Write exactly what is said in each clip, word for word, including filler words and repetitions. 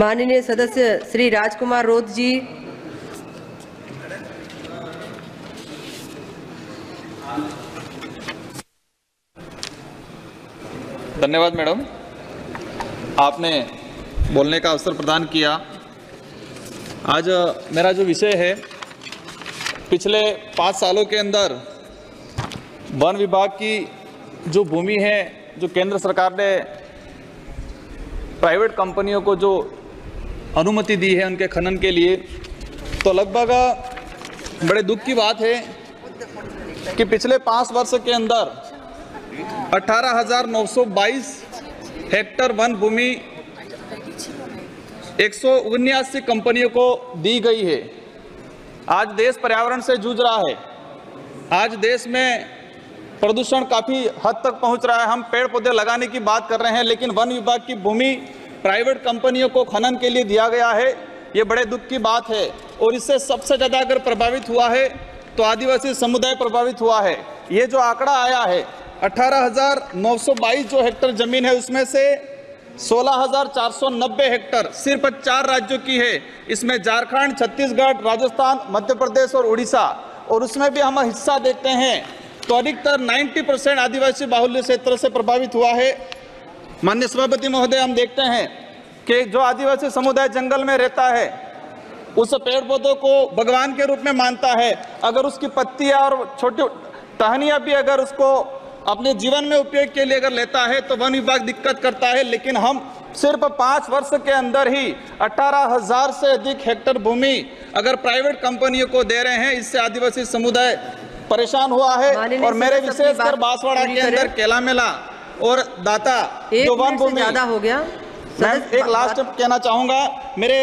माननीय सदस्य श्री राजकुमार रोत जी, धन्यवाद मैडम, आपने बोलने का अवसर प्रदान किया। आज मेरा जो विषय है, पिछले पाँच सालों के अंदर वन विभाग की जो भूमि है, जो केंद्र सरकार ने प्राइवेट कंपनियों को जो अनुमति दी है उनके खनन के लिए, तो लगभग बड़े दुख की बात है कि पिछले पाँच वर्ष के अंदर अठारह हज़ार नौ सौ बाईस हेक्टर वन भूमि एक सौ उन्यासी कंपनियों को दी गई है। आज देश पर्यावरण से जूझ रहा है, आज देश में प्रदूषण काफ़ी हद तक पहुंच रहा है। हम पेड़ पौधे लगाने की बात कर रहे हैं, लेकिन वन विभाग की भूमि प्राइवेट कंपनियों को खनन के लिए दिया गया है। ये बड़े दुख की बात है और इससे सबसे ज़्यादा अगर प्रभावित हुआ है तो आदिवासी समुदाय प्रभावित हुआ है। ये जो आंकड़ा आया है अठारह हज़ार नौ सौ बाईस जो हेक्टर ज़मीन है, उसमें से सोलह हज़ार चार सौ नब्बे हेक्टर सिर्फ चार राज्यों की है, इसमें झारखंड, छत्तीसगढ़, राजस्थान, मध्य प्रदेश और उड़ीसा, और उसमें भी हम हिस्सा देखते हैं तो अधिकतर नब्बे परसेंट आदिवासी बाहुल्य क्षेत्र से प्रभावित हुआ है। माननीय सभापति महोदय, हम देखते हैं कि जो आदिवासी समुदाय जंगल में रहता है, उस पेड़ पौधों को भगवान के रूप में मानता है। अगर उसकी पत्तियाँ और छोटी टहनियाँ भी अगर उसको अपने जीवन में उपयोग के लिए अगर लेता है तो वन विभाग दिक्कत करता है, लेकिन हम सिर्फ पाँच वर्ष के अंदर ही अठारह हज़ार से अधिक हेक्टर भूमि अगर प्राइवेट कंपनियों को दे रहे हैं, इससे आदिवासी समुदाय परेशान हुआ है। और मेरे विशेषकर बांसवाड़ा के अंदर केला मेला और दाता जो वन भूमि ज्यादा हो गया। मैं एक लास्ट कहना चाहूँगा, मेरे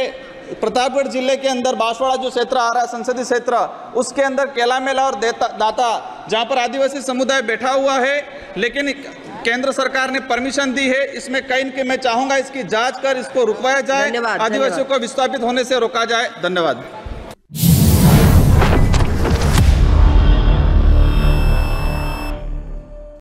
प्रतापगढ़ जिले के अंदर बांसवाड़ा जो क्षेत्र आ रहा है, संसदीय क्षेत्र, उसके अंदर केला मेला और दाता जहां पर आदिवासी समुदाय बैठा हुआ है, लेकिन केंद्र सरकार ने परमिशन दी है। इसमें कहीं के मैं चाहूंगा इसकी जांच कर इसको रुकवाया जाए, आदिवासियों को विस्थापित होने से रोका जाए। धन्यवाद।